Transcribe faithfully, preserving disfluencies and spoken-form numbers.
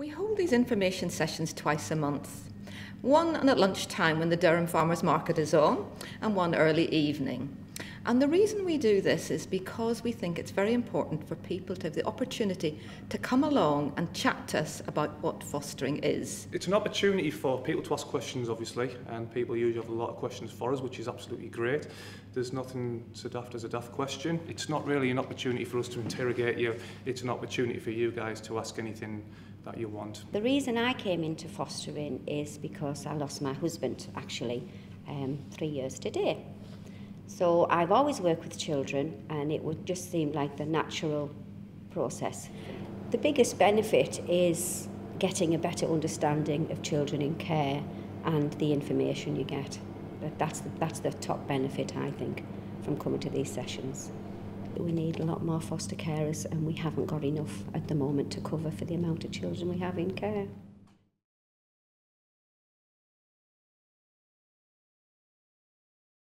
We hold these information sessions twice a month, one at lunchtime when the Durham Farmers Market is on, and one early evening. And the reason we do this is because we think it's very important for people to have the opportunity to come along and chat to us about what fostering is. It's an opportunity for people to ask questions, obviously, and people usually have a lot of questions for us, which is absolutely great. There's nothing so daft as a daft question. It's not really an opportunity for us to interrogate you, it's an opportunity for you guys to ask anything that you want. The reason I came into fostering is because I lost my husband, actually, um, three years today. So I've always worked with children, and it would just seem like the natural process. The biggest benefit is getting a better understanding of children in care and the information you get. But that's the, that's the top benefit, I think, from coming to these sessions. We need a lot more foster carers, and we haven't got enough at the moment to cover for the amount of children we have in care.